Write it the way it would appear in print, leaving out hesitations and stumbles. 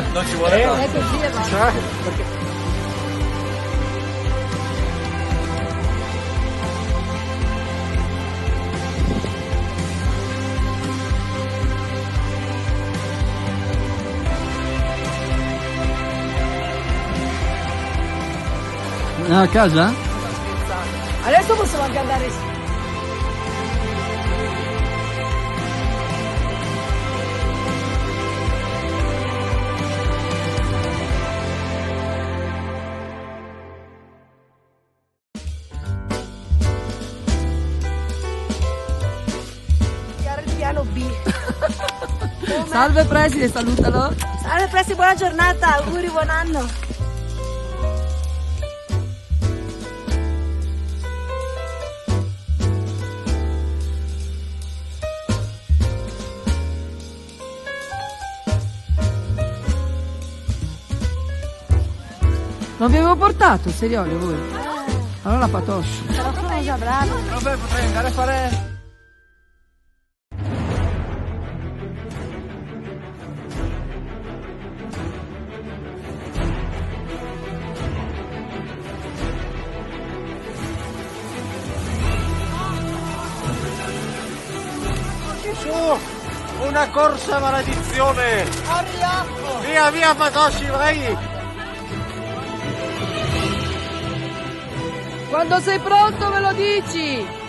non ci vuole tanto. Ah, a casa? Adesso possiamo anche andare su. Salve Preside, salutalo. Salve Preside, buona giornata, auguri, buon anno. Non vi avevo portato, seriolio voi? Allora la patoscia. La patoscia, bravo. Vabbè, potrei andare a fare... Una corsa maledizione! Via via Patosci, vai! Quando sei pronto me lo dici!